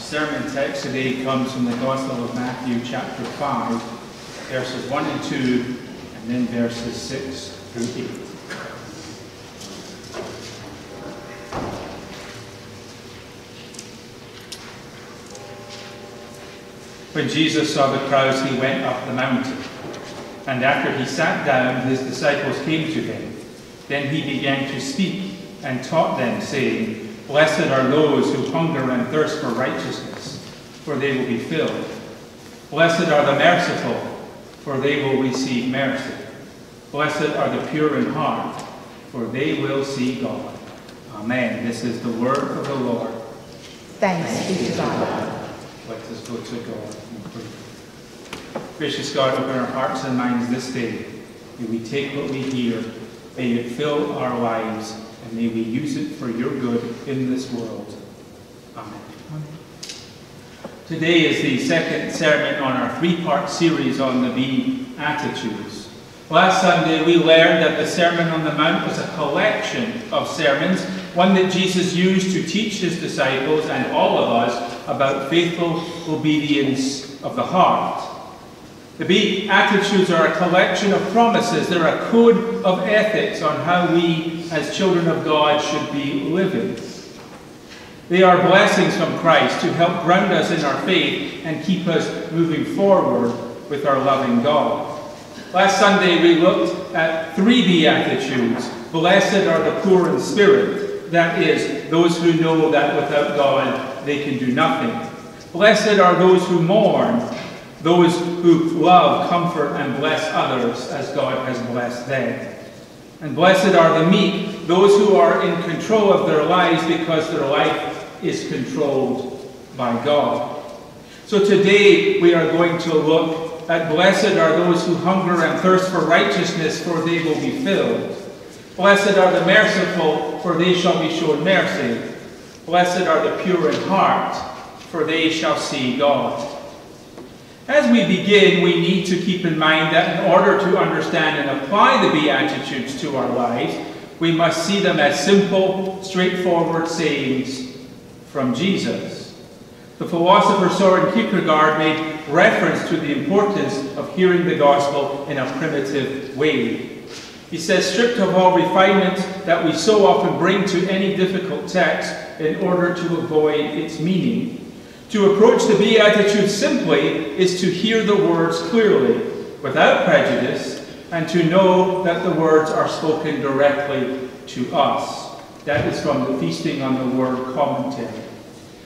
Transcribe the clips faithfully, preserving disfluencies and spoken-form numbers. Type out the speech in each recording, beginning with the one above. sermon text today comes from the Gospel of Matthew chapter five, verses one and two, and then verses six through eight. When Jesus saw the crowds, he went up the mountain. And after he sat down, his disciples came to him. Then he began to speak and taught them, saying, Blessed are those who hunger and thirst for righteousness, for they will be filled. Blessed are the merciful, for they will receive mercy. Blessed are the pure in heart, for they will see God. Amen. This is the word of the Lord. Thanks be to God. Let us go to God in prayer. Gracious God, open our hearts and minds this day. May we take what we hear, may it fill our lives, and may we use it for your good in this world. Amen. Amen. Today is the second sermon on our three-part series on the Being Attitudes. Last Sunday we learned that the Sermon on the Mount was a collection of sermons, one that Jesus used to teach his disciples and all of us about faithful obedience of the heart. The Beatitudes are a collection of promises. They're a code of ethics on how we, as children of God, should be living. They are blessings from Christ to help ground us in our faith and keep us moving forward with our loving God. Last Sunday, we looked at three Beatitudes. Blessed are the poor in spirit, that is, those who know that without God, they can do nothing. Blessed are those who mourn, those who love, comfort, and bless others as God has blessed them. And blessed are the meek, those who are in control of their lives because their life is controlled by God. So today we are going to look at blessed are those who hunger and thirst for righteousness, for they will be filled. Blessed are the merciful, for they shall be shown mercy. Blessed are the pure in heart, for they shall see God. As we begin, we need to keep in mind that in order to understand and apply the Beatitudes to our lives, we must see them as simple, straightforward sayings from Jesus. The philosopher Soren Kierkegaard made reference to the importance of hearing the gospel in a primitive way. He says, stripped of all refinement that we so often bring to any difficult text in order to avoid its meaning. To approach the Beatitudes simply is to hear the words clearly, without prejudice, and to know that the words are spoken directly to us. That is from the Feasting on the Word commentary.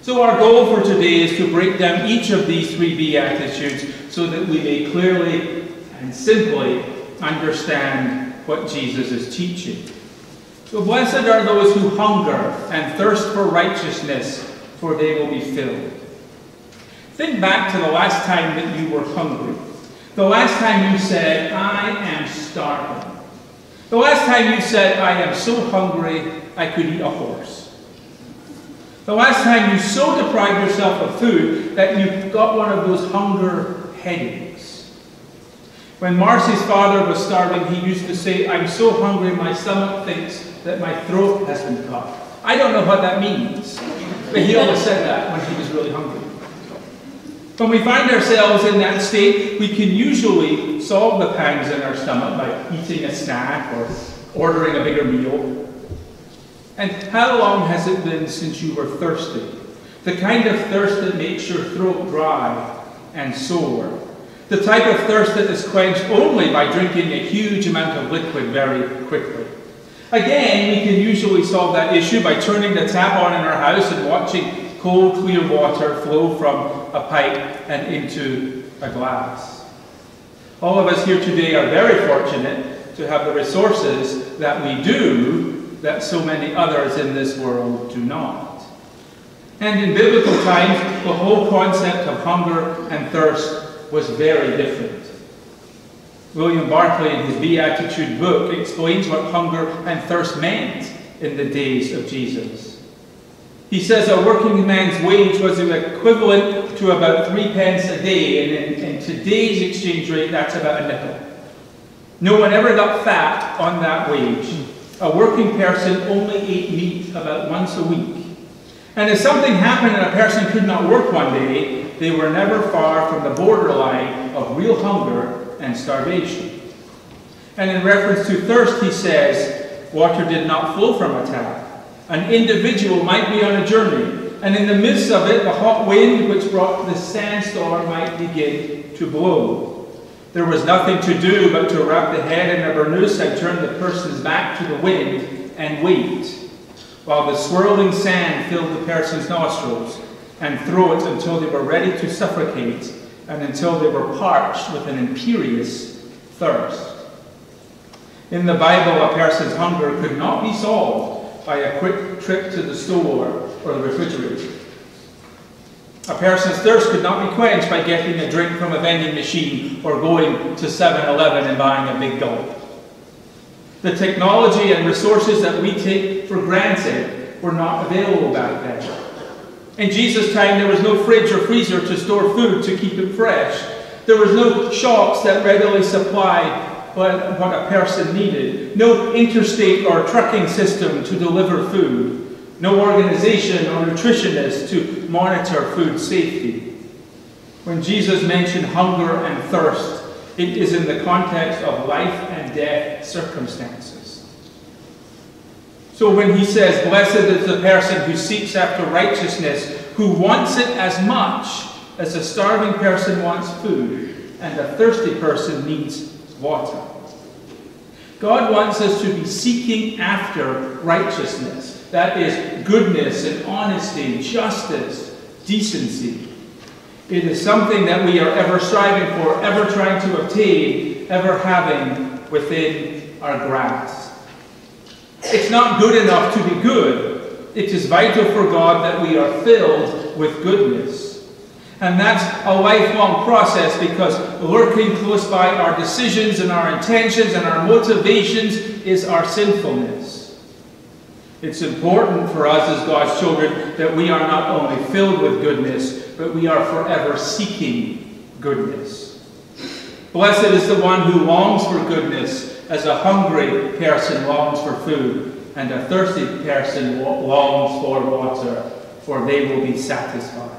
So our goal for today is to break down each of these three Beatitudes so that we may clearly and simply understand what Jesus is teaching. So blessed are those who hunger and thirst for righteousness, for they will be filled. Think back to the last time that you were hungry. The last time you said, I am starving. The last time you said, I am so hungry, I could eat a horse. The last time you so deprived yourself of food that you got one of those hunger headaches. When Marcy's father was starving, he used to say, I'm so hungry, my stomach thinks that my throat has been cut. I don't know what that means, but he always said that when he was really hungry. When we find ourselves in that state, we can usually solve the pangs in our stomach by eating a snack or ordering a bigger meal. And how long has it been since you were thirsty? The kind of thirst that makes your throat dry and sore. The type of thirst that is quenched only by drinking a huge amount of liquid very quickly. Again, we can usually solve that issue by turning the tap on in our house and watching cold, clear water flow from a pipe and into a glass. All of us here today are very fortunate to have the resources that we do that so many others in this world do not. And in biblical times, the whole concept of hunger and thirst was very different. William Barclay, in his Beatitude book, explains what hunger and thirst meant in the days of Jesus. He says a working man's wage was equivalent to about three pence a day, and in, in today's exchange rate, that's about a nickel. No one ever got fat on that wage. A working person only ate meat about once a week. And if something happened and a person could not work one day, they were never far from the borderline of real hunger and starvation. And in reference to thirst, he says, water did not flow from a tap. An individual might be on a journey, and in the midst of it, the hot wind which brought the sandstorm might begin to blow. There was nothing to do but to wrap the head in a burnous and turn the person's back to the wind and wait, while the swirling sand filled the person's nostrils and throat until they were ready to suffocate and until they were parched with an imperious thirst. In the Bible, a person's hunger could not be solved by a quick trip to the store or the refrigerator. A person's thirst could not be quenched by getting a drink from a vending machine or going to seven eleven and buying a big gulp. The technology and resources that we take for granted were not available back then. In Jesus' time, there was no fridge or freezer to store food to keep it fresh. There was no shops that readily supplied what, what a person needed. No interstate or trucking system to deliver food. No organization or nutritionist to monitor food safety. When Jesus mentioned hunger and thirst, it is in the context of life and death circumstances. So when he says, blessed is the person who seeks after righteousness, who wants it as much as a starving person wants food, and a thirsty person needs water. God wants us to be seeking after righteousness. That is goodness and honesty, justice, decency. It is something that we are ever striving for, ever trying to obtain, ever having within our grasp. It's not good enough to be good. It is vital for God that we are filled with goodness. And that's a lifelong process, because lurking close by our decisions and our intentions and our motivations is our sinfulness. It's important for us as God's children that we are not only filled with goodness, but we are forever seeking goodness. Blessed is the one who longs for goodness, as a hungry person longs for food, and a thirsty person longs for water, for they will be satisfied.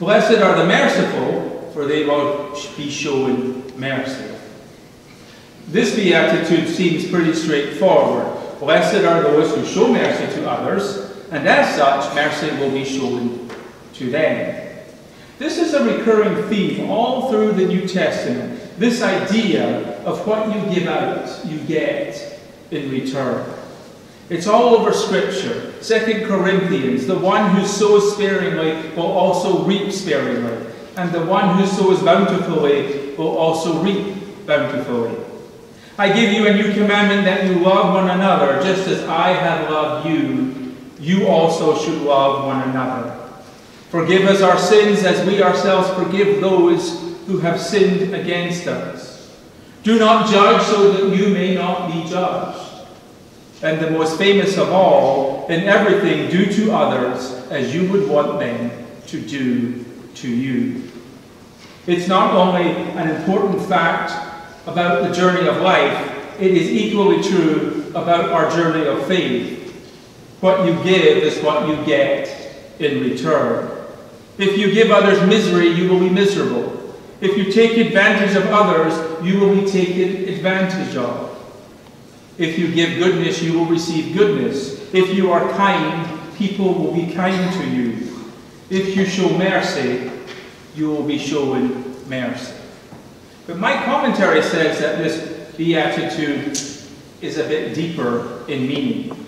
Blessed are the merciful, for they will be shown mercy. This beatitude seems pretty straightforward. Blessed are those who show mercy to others, and as such, mercy will be shown to them. This is a recurring theme all through the New Testament, this idea of what you give out, you get in return. It's all over Scripture. Second Corinthians, the one who sows sparingly will also reap sparingly, and the one who sows bountifully will also reap bountifully. I give you a new commandment, that you love one another, just as I have loved you. You also should love one another. Forgive us our sins, as we ourselves forgive those who have sinned against us. Do not judge, so that you may not be judged. And the most famous of all, in everything do to others as you would want them to do to you. It's not only an important fact about the journey of life, it is equally true about our journey of faith. What you give is what you get in return. If you give others misery, you will be miserable. If you take advantage of others, you will be taken advantage of. If you give goodness, you will receive goodness. If you are kind, people will be kind to you. If you show mercy, you will be shown mercy. But my commentary says that this beatitude is a bit deeper in meaning.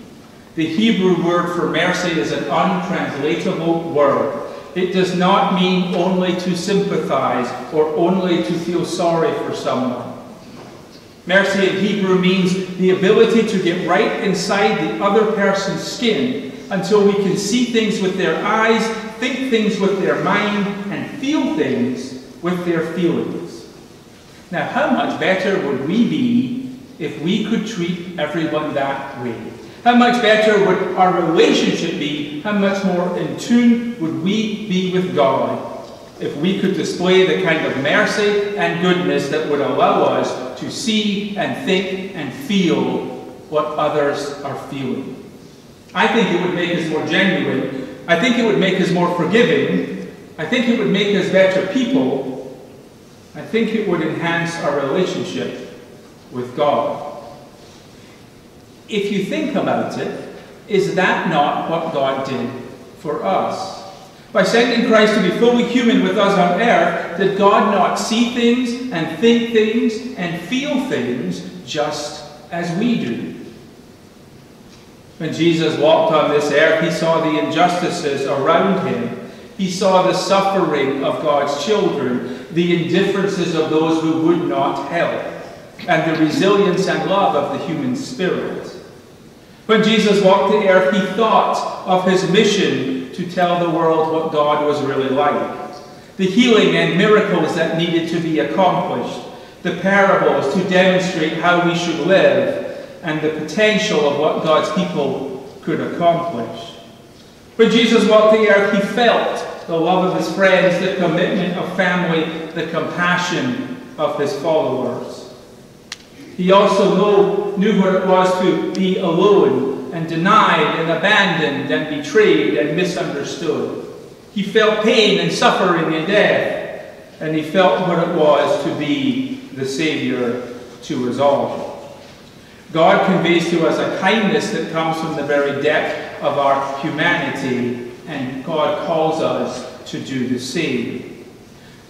The Hebrew word for mercy is an untranslatable word. It does not mean only to sympathize or only to feel sorry for someone. Mercy in Hebrew means the ability to get right inside the other person's skin until we can see things with their eyes, think things with their mind, and feel things with their feelings. Now, how much better would we be if we could treat everyone that way? How much better would our relationship be? How much more in tune would we be with God if we could display the kind of mercy and goodness that would allow us to see and think and feel what others are feeling? I think it would make us more genuine. I think it would make us more forgiving. I think it would make us better people. I think it would enhance our relationship with God. If you think about it, is that not what God did for us? By sending Christ to be fully human with us on earth, did God not see things and think things and feel things just as we do? When Jesus walked on this earth, he saw the injustices around him. He saw the suffering of God's children, the indifferences of those who would not help, and the resilience and love of the human spirit. When Jesus walked the earth, he thought of his mission to tell the world what God was really like, the healing and miracles that needed to be accomplished, the parables to demonstrate how we should live, and the potential of what God's people could accomplish. When Jesus walked the earth, he felt the love of his friends, the commitment of family, the compassion of his followers. He also knew what it was to be alone and denied and abandoned and betrayed and misunderstood. He felt pain and suffering and death, and he felt what it was to be the Savior to us all. God conveys to us a kindness that comes from the very depth of our humanity, and God calls us to do the same.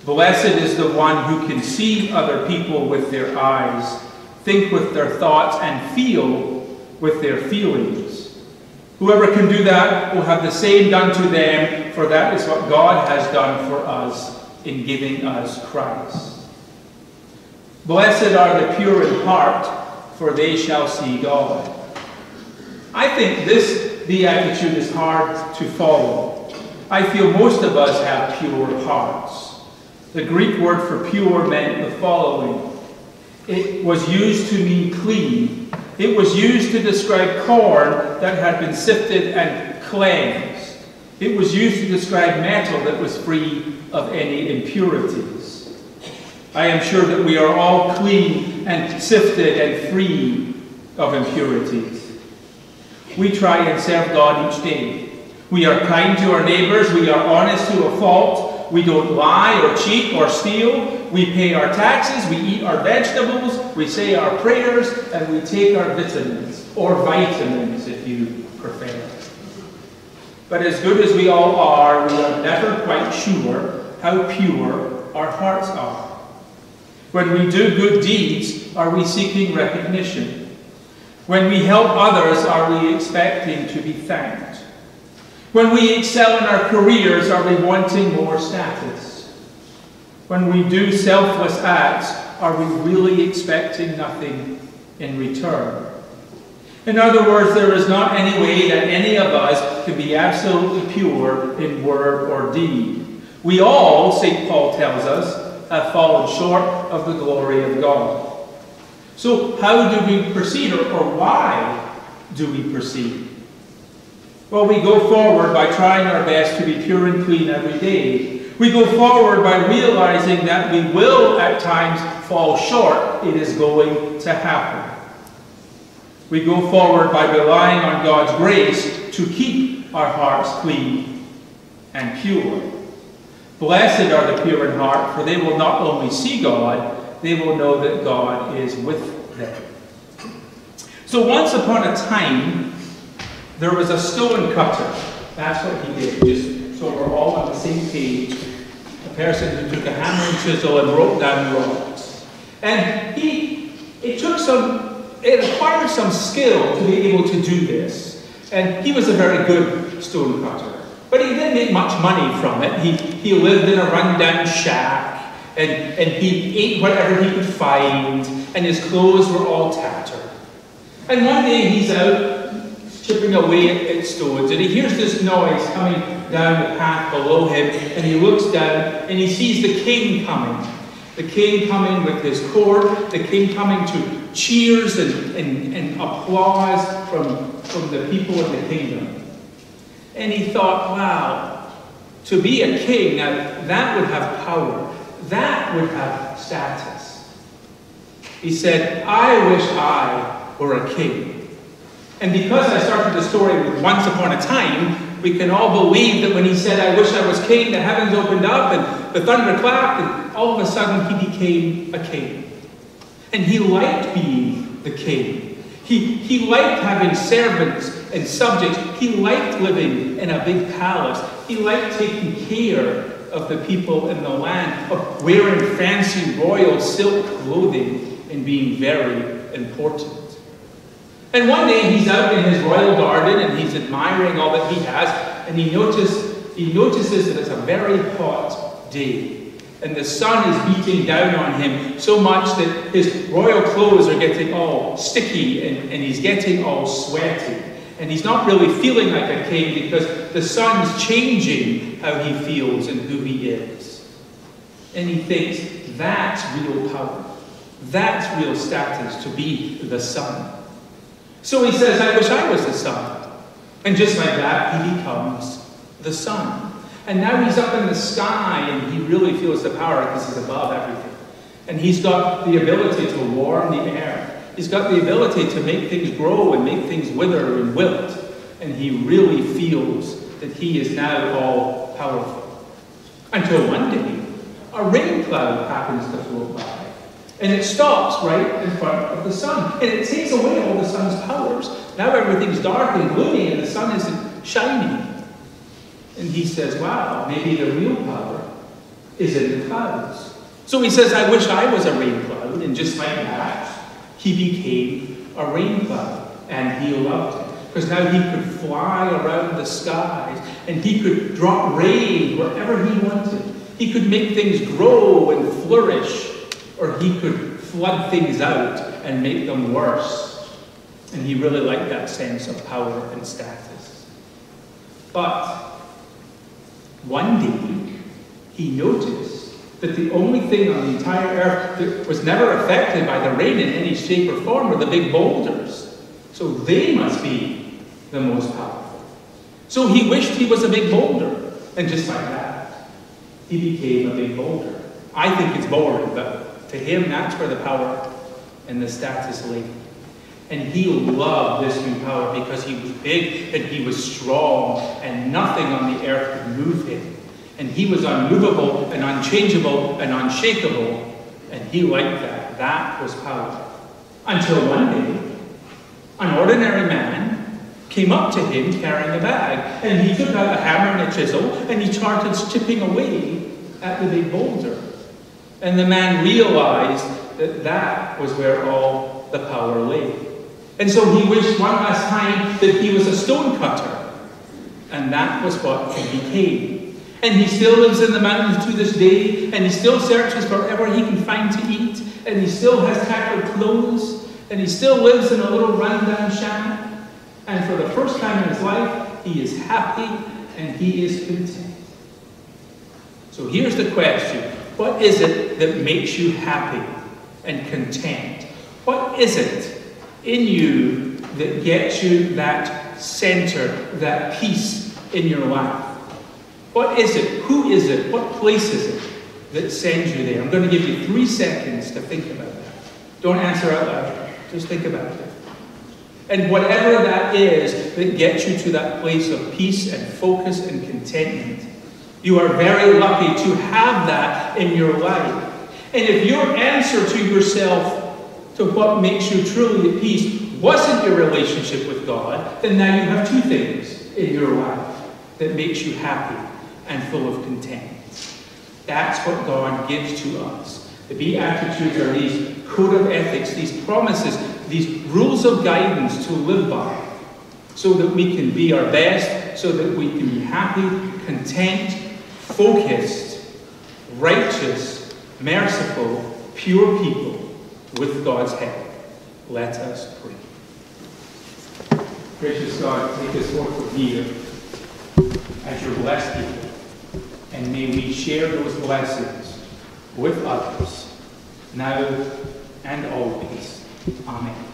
Blessed is the one who can see other people with their eyes, think with their thoughts, and feel with their feelings. Whoever can do that will have the same done to them, for that is what God has done for us in giving us Christ. Blessed are the pure in heart, for they shall see God. I think this beatitude is hard to follow. I feel most of us have pure hearts. The Greek word for pure meant the following. It was used to mean clean. It was used to describe corn that had been sifted and cleansed. It was used to describe metal that was free of any impurities. I am sure that we are all clean and sifted and free of impurities. We try and serve God each day. We are kind to our neighbors. We are honest to a fault. We don't lie or cheat or steal. We pay our taxes. We eat our vegetables. We say our prayers. And we take our vitamins, or vitamins if you prefer. But as good as we all are, we are never quite sure how pure our hearts are. When we do good deeds, are we seeking recognition? When we help others, are we expecting to be thanked? When we excel in our careers, are we wanting more status? When we do selfless acts, are we really expecting nothing in return? In other words, there is not any way that any of us can be absolutely pure in word or deed. We all, Saint Paul tells us, have fallen short of the glory of God. So how do we proceed, or, or why do we proceed? Well, we go forward by trying our best to be pure and clean every day. We go forward by realizing that we will at times fall short. It is going to happen. We go forward by relying on God's grace to keep our hearts clean and pure. Blessed are the pure in heart, for they will not only see God, they will know that God is with them. So once upon a time, there was a stone cutter. That's what he did, just so we're all on the same page. A person who took a hammer and chisel and broke down rocks. And he, it took some, it acquired some skill to be able to do this. And he was a very good stone cutter. But he didn't make much money from it. He, he lived in a rundown shack, and, and he ate whatever he could find, and his clothes were all tattered. And one day he's out chipping away at stones, and he hears this noise coming down the path below him, and he looks down, and he sees the king coming. The king coming with his court, the king coming to cheers and, and, and applause from, from the people in the kingdom. And he thought, wow, to be a king, now that would have power. That would have status. He said, I wish I were a king. And because I started the story with once upon a time, we can all believe that when he said, I wish I was king, the heavens opened up and the thunder clapped, and all of a sudden he became a king. And he liked being the king. He, he liked having servants and subjects. He liked living in a big palace. He liked taking care of the people in the land, of wearing fancy royal silk clothing and being very important. And one day he's out in his royal garden and he's admiring all that he has, and he, notice, he notices that it's a very hot day. And the sun is beating down on him so much that his royal clothes are getting all sticky and, and he's getting all sweaty. And he's not really feeling like a king because the sun's changing how he feels and who he is. And he thinks, that's real power. That's real status, to be the sun. So he says, I wish I was the sun. And just like that, he becomes the sun. And now he's up in the sky and he really feels the power because he's above everything. And he's got the ability to warm the air. He's got the ability to make things grow and make things wither and wilt. And he really feels that he is now all powerful. Until one day, a rain cloud happens to float by. And it stops right in front of the sun. And it takes away all the sun's powers. Now everything's dark and gloomy and the sun isn't shining. And he says, wow, maybe the real power is in the clouds. So he says, I wish I was a rain cloud. And just like that, he became a rain cloud. And he loved it. Because now he could fly around the skies. And he could drop rain wherever he wanted. He could make things grow and flourish. Or he could flood things out and make them worse. And he really liked that sense of power and status. But one day, he noticed that the only thing on the entire earth that was never affected by the rain in any shape or form were the big boulders. So they must be the most powerful. So he wished he was a big boulder. And just like that, he became a big boulder. I think it's boring, but to him, that's where the power and the status lay. And he loved this new power because he was big and he was strong and nothing on the earth could move him. And he was unmovable and unchangeable and unshakable. And he liked that. That was power. Until one day, an ordinary man came up to him carrying a bag. And he took out a hammer and a chisel and he started chipping away at the big boulder. And the man realized that that was where all the power lay. And so he wished one last time that he was a stone cutter. And that was what he became. And he still lives in the mountains to this day. And he still searches wherever he can find to eat. And he still has tattered clothes. And he still lives in a little rundown shack. And for the first time in his life, he is happy and he is content. So here's the question. What is it that makes you happy and content? What is it in you that gets you that center, that peace in your life? What is it? Who is it? What place is it that sends you there? I'm going to give you three seconds to think about that. Don't answer out loud. Just think about it. And whatever that is that gets you to that place of peace and focus and contentment, you are very lucky to have that in your life. And if your answer to yourself, to what makes you truly at peace, wasn't your relationship with God, then now you have two things in your life that makes you happy and full of content. That's what God gives to us. The Beatitudes are these code of ethics, these promises, these rules of guidance to live by, so that we can be our best, so that we can be happy, content, focused, righteous, merciful, pure people with God's help. Let us pray. Gracious God, take this word from here as your blessed people, and may we share those blessings with others, now and always. Amen.